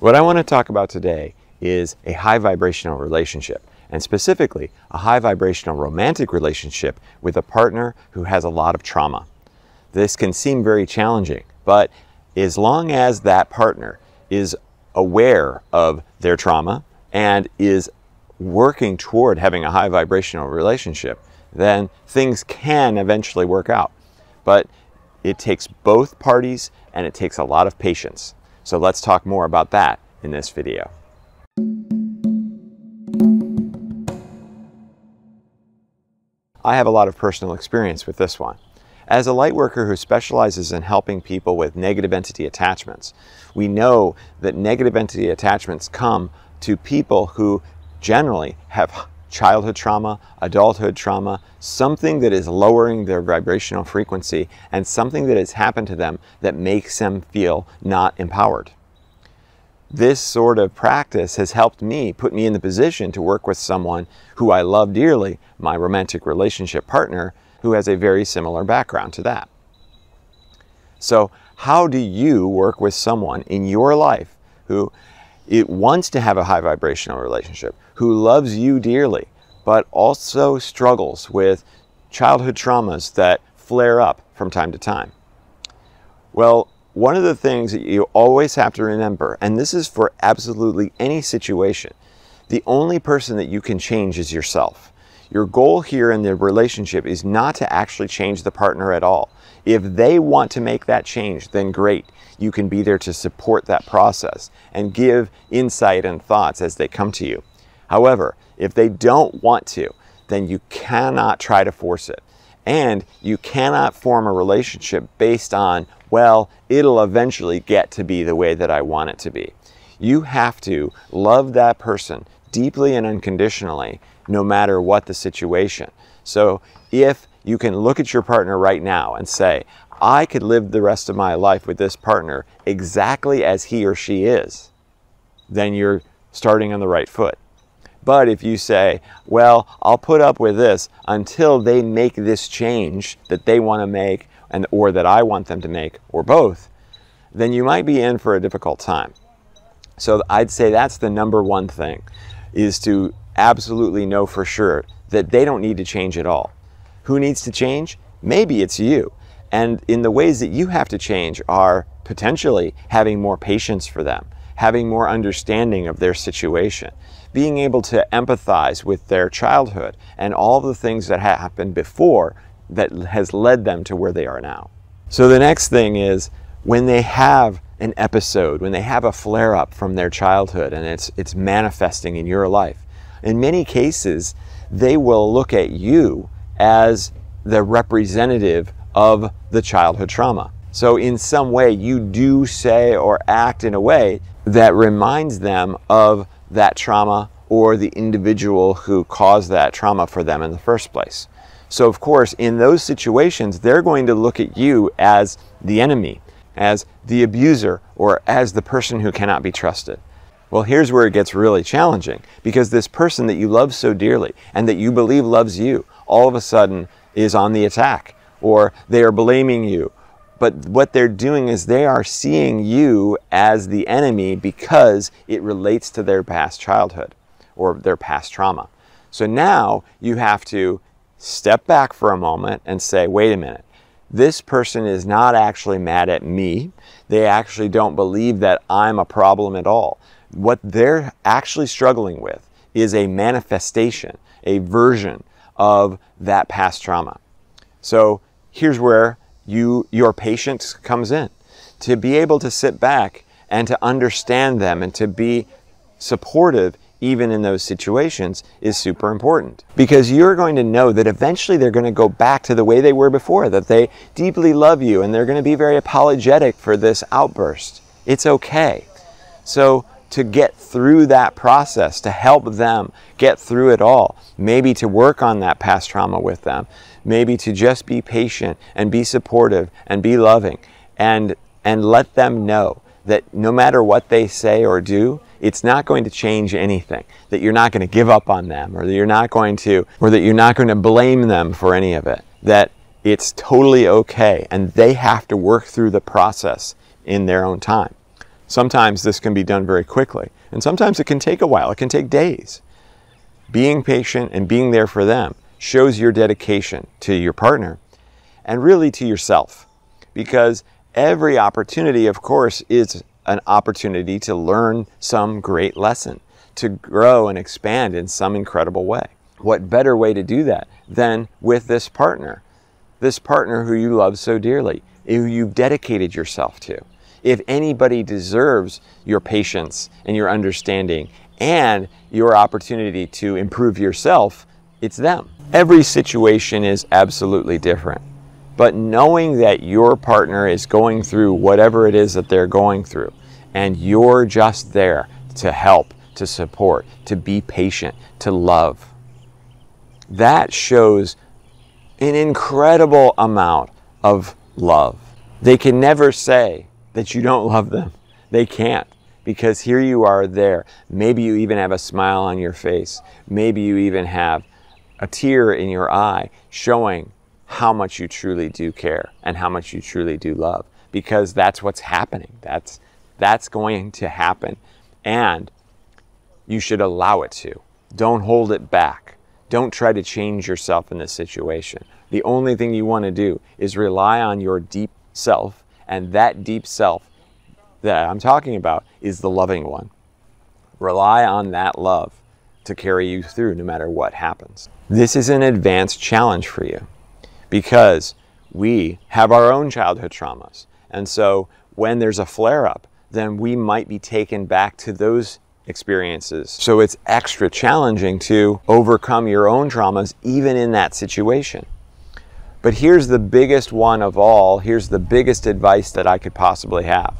What I want to talk about today is a high vibrational relationship, and specifically a high vibrational romantic relationship with a partner who has a lot of trauma. This can seem very challenging, but as long as that partner is aware of their trauma and is working toward having a high vibrational relationship, then things can eventually work out. But it takes both parties and it takes a lot of patience. So let's talk more about that in this video. I have a lot of personal experience with this one. As a light worker who specializes in helping people with negative entity attachments, we know that negative entity attachments come to people who generally have childhood trauma, adulthood trauma, something that is lowering their vibrational frequency and something that has happened to them that makes them feel not empowered. This sort of practice has helped me, put me in the position to work with someone who I love dearly, my romantic relationship partner, who has a very similar background to that. So how do you work with someone in your life who wants to have a high vibrational relationship, who loves you dearly, but also struggles with childhood traumas that flare up from time to time? Well, one of the things that you always have to remember, and this is for absolutely any situation, the only person that you can change is yourself. Your goal here in the relationship is not to actually change the partner at all. If they want to make that change, then great. You can be there to support that process and give insight and thoughts as they come to you. However, if they don't want to, then you cannot try to force it. And you cannot form a relationship based on, well, it'll eventually get to be the way that I want it to be. You have to love that person deeply and unconditionally, no matter what the situation. So if you can look at your partner right now and say, I could live the rest of my life with this partner exactly as he or she is, then you're starting on the right foot. But if you say, well, I'll put up with this until they make this change that they want to make and or that I want them to make, or both, then you might be in for a difficult time. So I'd say that's the number one thing, is to absolutely know for sure that they don't need to change at all. Who needs to change? Maybe it's you. And in the ways that you have to change are potentially having more patience for them, having more understanding of their situation, being able to empathize with their childhood and all the things that happened before that has led them to where they are now. So the next thing is, when they have an episode, when they have a flare-up from their childhood and it's manifesting in your life, in many cases, they will look at you as the representative of the childhood trauma. So in some way, you do say or act in a way that reminds them of that trauma or the individual who caused that trauma for them in the first place. So of course, in those situations, they're going to look at you as the enemy, as the abuser, or as the person who cannot be trusted. Well, here's where it gets really challenging, because this person that you love so dearly and that you believe loves you all of a sudden is on the attack, or they are blaming you. But what they're doing is they are seeing you as the enemy because it relates to their past childhood or their past trauma. So now you have to step back for a moment and say, wait a minute. This person is not actually mad at me. They actually don't believe that I'm a problem at all. What they're actually struggling with is a manifestation, a version of that past trauma. So here's where your patience comes in. To be able to sit back and to understand them and to be supportive even in those situations is super important, because you're going to know that eventually they're going to go back to the way they were before, that they deeply love you and they're going to be very apologetic for this outburst. It's okay. So to get through that process, to help them get through it all, maybe to work on that past trauma with them, maybe to just be patient and be supportive and be loving and let them know that no matter what they say or do, it's not going to change anything, that you're not going to give up on them, or that you're not going to, or that you're not going to blame them for any of it, that it's totally okay. And they have to work through the process in their own time. Sometimes this can be done very quickly, and sometimes it can take a while. It can take days. Being patient and being there for them shows your dedication to your partner and really to yourself, because every opportunity, of course, is an opportunity to learn some great lesson, to grow and expand in some incredible way. What better way to do that than with this partner who you love so dearly, who you've dedicated yourself to. If anybody deserves your patience and your understanding and your opportunity to improve yourself, it's them. Every situation is absolutely different, but knowing that your partner is going through whatever it is that they're going through, and you're just there to help, to support, to be patient, to love, that shows an incredible amount of love. They can never say that you don't love them. They can't, because here you are there. Maybe you even have a smile on your face. Maybe you even have a tear in your eye, showing how much you truly do care and how much you truly do love, because that's what's happening. That's going to happen, and you should allow it to. Don't hold it back. Don't try to change yourself in this situation. The only thing you want to do is rely on your deep self, and that deep self that I'm talking about is the loving one. Rely on that love to carry you through no matter what happens. This is an advanced challenge for you, because we have our own childhood traumas. And so when there's a flare-up, then we might be taken back to those experiences. So it's extra challenging to overcome your own traumas even in that situation. But here's the biggest one of all. Here's the biggest advice that I could possibly have.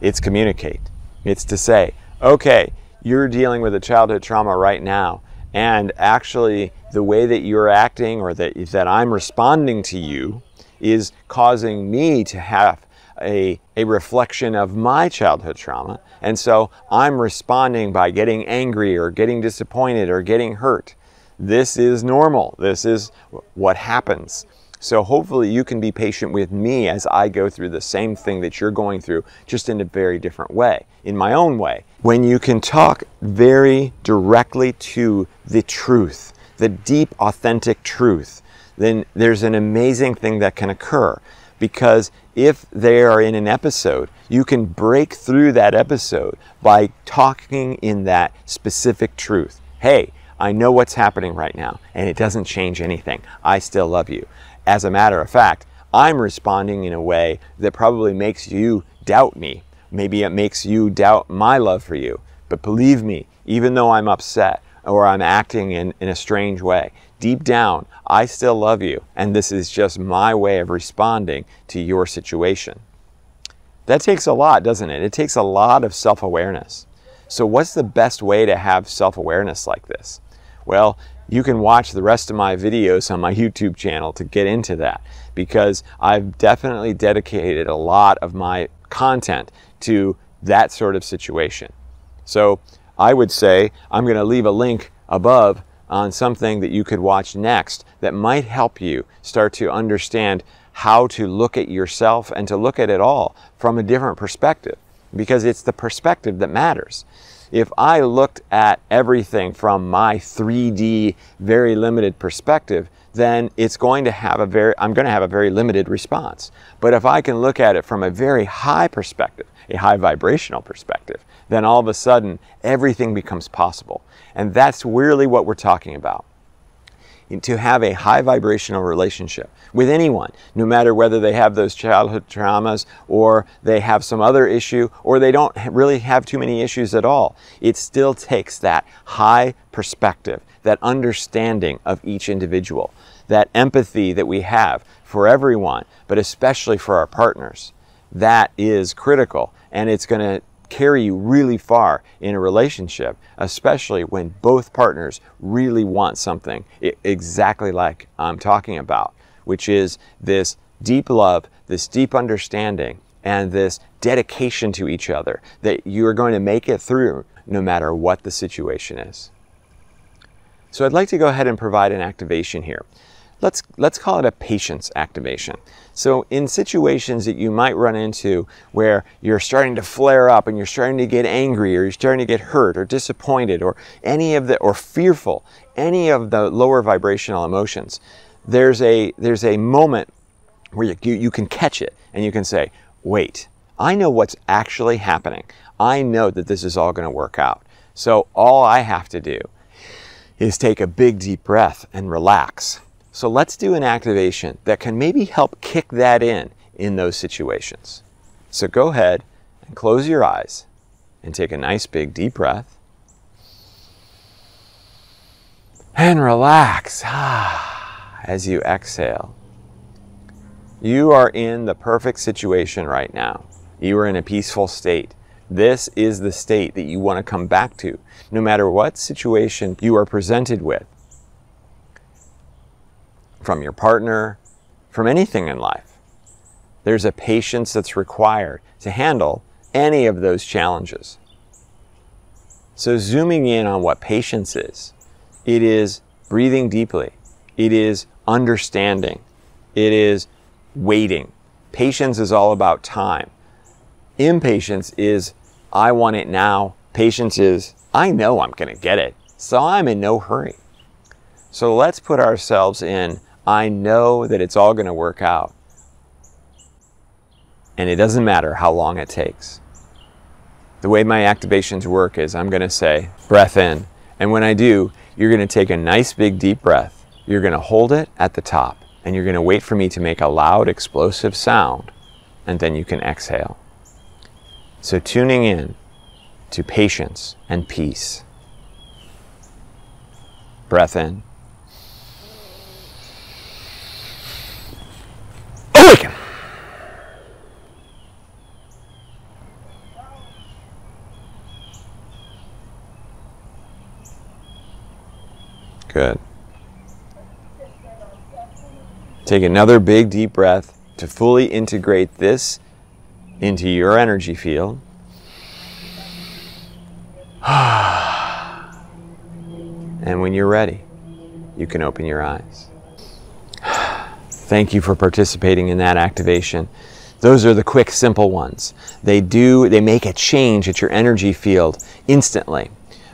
It's communicate. It's to say, okay, you're dealing with a childhood trauma right now, and actually the way that you're acting, or that I'm responding to you, is causing me to have a reflection of my childhood trauma, and so I'm responding by getting angry or getting disappointed or getting hurt. This is normal. This is what happens. So hopefully you can be patient with me as I go through the same thing that you're going through, just in a very different way, in my own way. When you can talk very directly to the truth, the deep, authentic truth, then there's an amazing thing that can occur. Because if they are in an episode, you can break through that episode by talking in that specific truth. Hey, I know what's happening right now, and it doesn't change anything. I still love you. As a matter of fact, I'm responding in a way that probably makes you doubt me. Maybe it makes you doubt my love for you. But believe me, even though I'm upset or I'm acting in a strange way, deep down, I still love you, and this is just my way of responding to your situation. That takes a lot, doesn't it? It takes a lot of self-awareness. So what's the best way to have self-awareness like this? Well, you can watch the rest of my videos on my YouTube channel to get into that, because I've definitely dedicated a lot of my content to that sort of situation. So I would say I'm going to leave a link above on something that you could watch next that might help you start to understand how to look at yourself and to look at it all from a different perspective, because it's the perspective that matters. If I looked at everything from my 3D, very limited perspective, then it's going to have a very limited response. But if I can look at it from a very high perspective, a high vibrational perspective, then all of a sudden everything becomes possible. And that's really what we're talking about. To have a high vibrational relationship with anyone, no matter whether they have those childhood traumas or they have some other issue or they don't really have too many issues at all, it still takes that high perspective, that understanding of each individual, that empathy that we have for everyone, but especially for our partners. That is critical, and it's going to carry you really far in a relationship, especially when both partners really want something exactly like I'm talking about, which is this deep love, this deep understanding, and this dedication to each other that you're going to make it through no matter what the situation is. So I'd like to go ahead and provide an activation here. let's call it a patience activation. So in situations that you might run into where you're starting to flare up and you're starting to get angry or you're starting to get hurt or disappointed or any of the, or fearful, any of the lower vibrational emotions, there's a moment where you can catch it and you can say, wait, I know what's actually happening. I know that this is all going to work out. So all I have to do is take a big deep breath and relax. So let's do an activation that can maybe help kick that in those situations. So go ahead and close your eyes and take a nice big deep breath. And relax as you exhale. You are in the perfect situation right now. You are in a peaceful state. This is the state that you want to come back to, no matter what situation you are presented with. From your partner, from anything in life. There's a patience that's required to handle any of those challenges. So zooming in on what patience is, it is breathing deeply. It is understanding. It is waiting. Patience is all about time. Impatience is, I want it now. Patience is, I know I'm going to get it, so I'm in no hurry. So let's put ourselves in, I know that it's all going to work out. And it doesn't matter how long it takes. The way my activations work is I'm going to say, breath in. And when I do, you're going to take a nice big deep breath. You're going to hold it at the top and you're going to wait for me to make a loud explosive sound. And then you can exhale. So tuning in to patience and peace. Breath in. Awaken. Good. Take another big deep breath to fully integrate this into your energy field. And when you're ready, you can open your eyes. Thank you for participating in that activation. Those are the quick, simple ones. They make a change at your energy field instantly.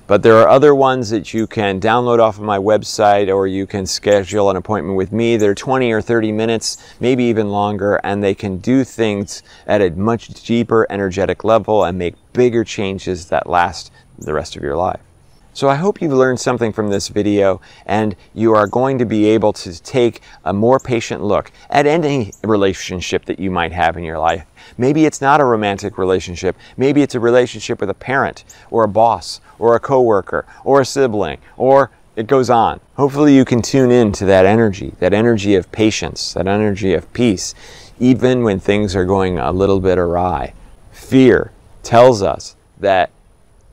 But there are other ones that you can download off of my website, or you can schedule an appointment with me. They're 20 or 30 minutes, maybe even longer, and they can do things at a much deeper energetic level and make bigger changes that last the rest of your life. So I hope you've learned something from this video and you are going to be able to take a more patient look at any relationship that you might have in your life. Maybe it's not a romantic relationship. Maybe it's a relationship with a parent or a boss or a coworker or a sibling, or it goes on. Hopefully you can tune in to that energy of patience, that energy of peace, even when things are going a little bit awry. Fear tells us that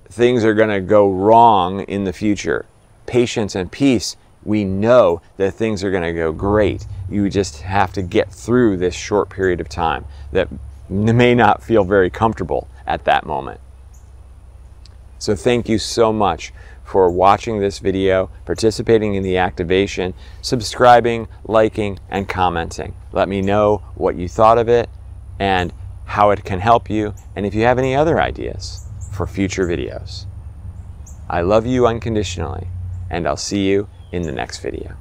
things are going to go wrong in the future. Patience and peace, we know that things are going to go great. You just have to get through this short period of time that may not feel very comfortable at that moment. So thank you so much for watching this video, participating in the activation, subscribing, liking, and commenting. Let me know what you thought of it and how it can help you, and if you have any other ideas for future videos. I love you unconditionally, and I'll see you in the next video.